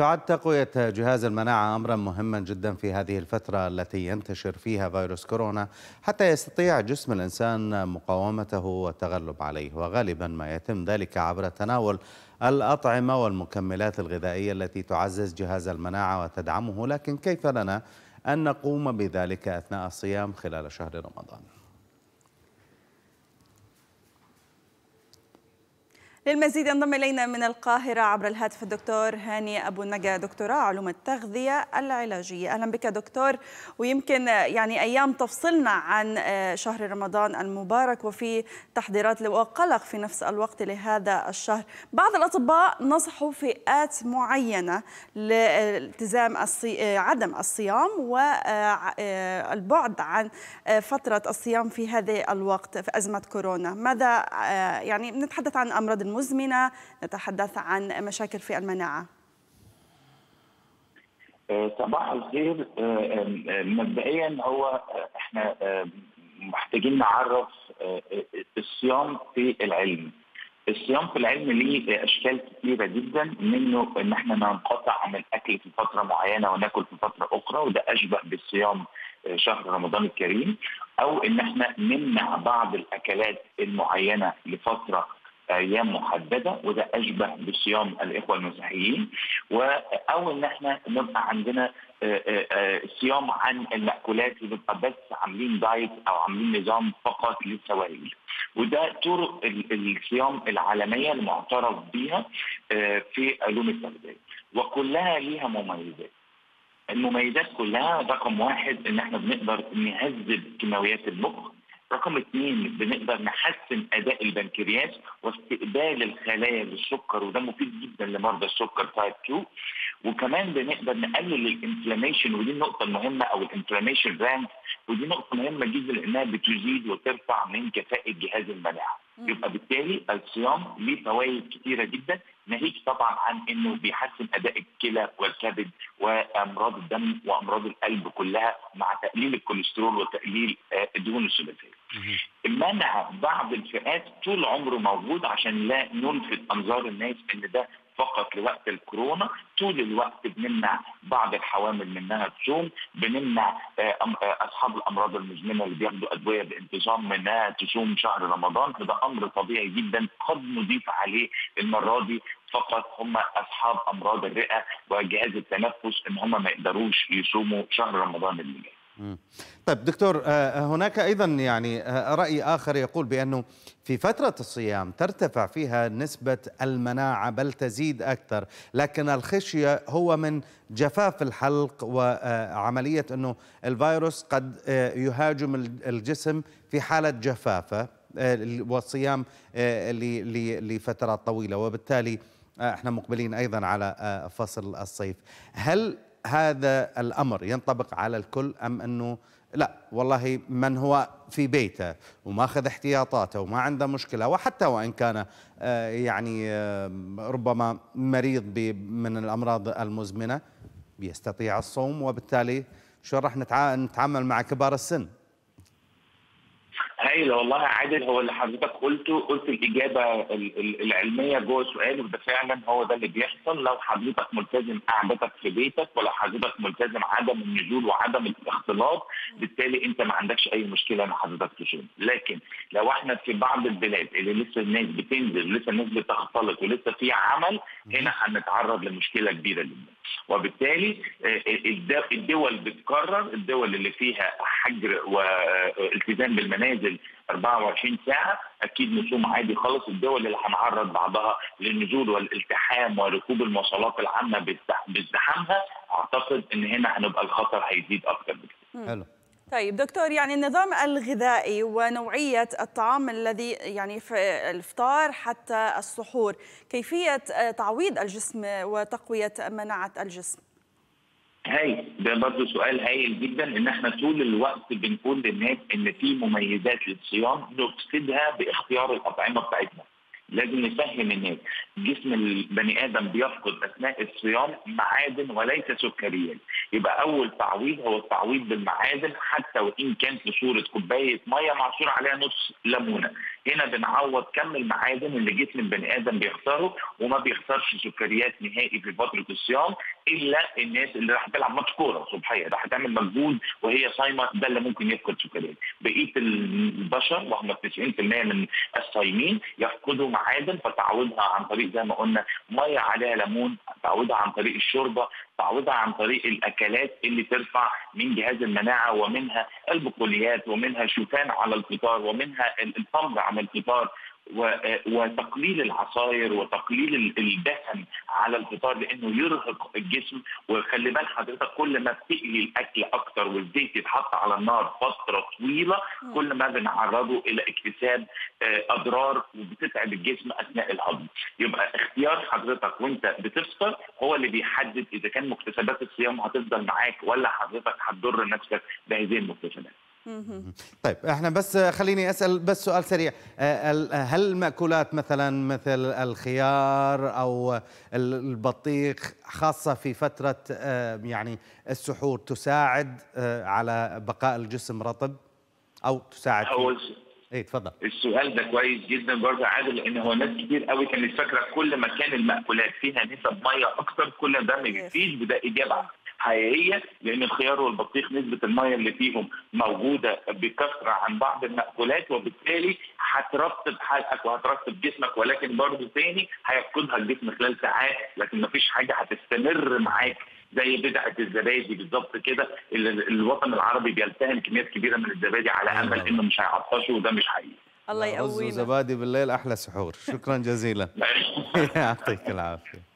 تعد تقوية جهاز المناعة أمرا مهما جدا في هذه الفترة التي ينتشر فيها فيروس كورونا حتى يستطيع جسم الإنسان مقاومته والتغلب عليه، وغالبا ما يتم ذلك عبر تناول الأطعمة والمكملات الغذائية التي تعزز جهاز المناعة وتدعمه، لكن كيف لنا أن نقوم بذلك أثناء الصيام خلال شهر رمضان؟ للمزيد انضم الينا من القاهره عبر الهاتف الدكتور هاني ابو نجا، دكتوراه علوم التغذيه العلاجيه. اهلا بك دكتور، ويمكن يعني ايام تفصلنا عن شهر رمضان المبارك وفي تحضيرات وقلق في نفس الوقت لهذا الشهر. بعض الاطباء نصحوا فئات معينه لالتزام عدم الصيام والبعد عن فتره الصيام في هذا الوقت في ازمه كورونا. ماذا يعني نتحدث عن امراض مزمنة، نتحدث عن مشاكل في المناعة؟ صباح الخير. مبدئيا هو احنا محتاجين نعرف الصيام في العلم. الصيام في العلم ليه اشكال كثيرة جدا، منه ان احنا ننقطع عن الاكل في فترة معينة وناكل في فترة اخرى، وده اشبه بالصيام شهر رمضان الكريم، او ان احنا نمنع بعض الاكلات المعينة لفترة ايام محدده وده اشبه بصيام الاخوه المسيحيين، او ان احنا نبقى عندنا صيام عن المأكولات ونبقى بس عاملين دايت او عاملين نظام فقط للسوائل. وده طرق الصيام العالميه المعترف بيها في علوم التغذيه، وكلها ليها مميزات. المميزات كلها رقم واحد ان احنا بنقدر نهذب كيماويات المخ. رقم اثنين بنقدر نحسن اداء البنكرياس واستقبال الخلايا للسكر، وده مفيد جدا لمرضى السكر تايب 2. وكمان بنقدر نقلل الانفلاميشن، ودي النقطه المهمه او الانفلاميشن رانك، ودي نقطه مهمه جدا لانها بتزيد وترفع من كفاءه جهاز المناعه. يبقى بالتالي الصيام ليه فوائد كثيره جدا، ناهيك طبعا عن انه بيحسن اداء الكلى والكبد وامراض الدم وامراض القلب كلها، مع تقليل الكوليسترول وتقليل الدهون الثلاثيه. منع بعض الفئات طول عمره موجود عشان لا نلفت انظار الناس ان ده فقط لوقت الكورونا. طول الوقت بنمنع بعض الحوامل منها تصوم، بنمنع اصحاب الامراض المزمنه اللي بياخدوا ادويه بانتظام منها تصوم شهر رمضان، فده امر طبيعي جدا. قد نضيف عليه المره دي فقط هم اصحاب امراض الرئه وجهاز التنفس ان هم ما يقدروش يصوموا شهر رمضان اللي جاي. طيب دكتور، هناك أيضا يعني رأي آخر يقول بأنه في فترة الصيام ترتفع فيها نسبة المناعة بل تزيد أكثر، لكن الخشية هو من جفاف الحلق وعملية أنه الفيروس قد يهاجم الجسم في حالة جفافة والصيام لفترات طويلة، وبالتالي احنا مقبلين أيضا على فصل الصيف. هل هذا الأمر ينطبق على الكل أم أنه لا والله من هو في بيته وما أخذ احتياطاته وما عنده مشكلة، وحتى وإن كان يعني ربما مريض من الأمراض المزمنة بيستطيع الصوم، وبالتالي شو راح نتعامل مع كبار السن؟ هايلة والله عادل، هو اللي حضرتك قلته قلت الإجابة العلمية جوه سؤالك، ده فعلا هو ده اللي بيحصل لو حضرتك ملتزم قعدتك في بيتك، ولا حضرتك ملتزم عدم النزول وعدم الاختلاط، بالتالي أنت ما عندكش أي مشكلة إن حضرتك تصوم. لكن لو إحنا في بعض البلاد اللي لسه الناس بتنزل لسه الناس بتختلط ولسه في عمل، هنا هنتعرض لمشكلة كبيرة جدا. وبالتالي الدول بتكرر، الدول اللي فيها حجر والتزام بالمنازل 24 ساعة أكيد نصوم عادي خالص. الدول اللي هنعرض بعضها للنزول والالتحام وركوب المواصلات العامة بازدحامها، أعتقد إن هنا هنبقى الخطر هيزيد أكتر بكتير. حلو. طيب دكتور، يعني النظام الغذائي ونوعية الطعام الذي يعني في الإفطار حتى السحور، كيفية تعويض الجسم وتقوية مناعة الجسم؟ هاي ده برضه سؤال هايل جدا. ان احنا طول الوقت بنقول للناس ان في مميزات للصيام نفسدها باختيار الأطعمة بتاعتنا. لازم نفهم الناس جسم البني ادم بيفقد اثناء الصيام معادن وليس سكريات، يبقى اول تعويض هو التعويض بالمعادن، حتى وان كان في صوره كوبايه ميه معصور عليها نص ليمونه. هنا بنعوض كم المعادن اللي جسم البني ادم بيخسره، وما بيخسرش سكريات نهائي في فتره الصيام الا الناس اللي راح تلعب ماتش كوره صبحيه، راح تعمل مجهود وهي صايمه، ده اللي ممكن يفقد سكريات. بقيه البشر وهم 90% من الصايمين يفقدوا معادن، فتعويضها عن طريق زي ما قلنا ميه عليها ليمون، تعويضها عن طريق الشوربه، تعويضها عن طريق الاكلات اللي ترفع من جهاز المناعه، ومنها البقوليات، ومنها الشوفان على الفطار، ومنها التمر على الفطار، وتقليل العصاير وتقليل الدسم على الفطار لانه يرهق الجسم. وخلي بال حضرتك كل ما بتقلي الاكل اكتر والزيت يتحط على النار فتره طويله كل ما بنعرضه الى اكتساب اضرار وبتتعب الجسم اثناء الهضم. يبقى اختيار حضرتك وانت بتفطر هو اللي بيحدد اذا كان مكتسبات الصيام هتفضل معاك ولا حضرتك هتضر نفسك بهذه المكتسبات. طيب احنا بس خليني اسال بس سؤال سريع، هل المأكولات مثلا مثل الخيار او البطيخ خاصه في فتره يعني السحور تساعد على بقاء الجسم رطب او تساعد؟ ايه اتفضل. السؤال ده كويس جدا برضه عادل، لان هو ناس كتير قوي كانت فاكره كل ما كان المأكولات فيها نسب ميه اكتر كل ده ما بيفيدش، وده اجابه حقيقيه، لان الخيار والبطيخ نسبه الميه اللي فيهم موجوده بكثره عن بعض المأكولات، وبالتالي هترطب حلقك وهترطب جسمك، ولكن برضه تاني هيفقدها الجسم خلال ساعات، لكن مفيش حاجه هتستمر معاك زي بدعه الزبادي بالظبط كده. الوطن العربي بيلتهم كميات كبيره من الزبادي على امل انه مش هيعطشه، وده مش حقيقي. الله يقوينا. رز وزبادي بالليل احلى سحور. شكرا جزيلا. يعطيك العافيه.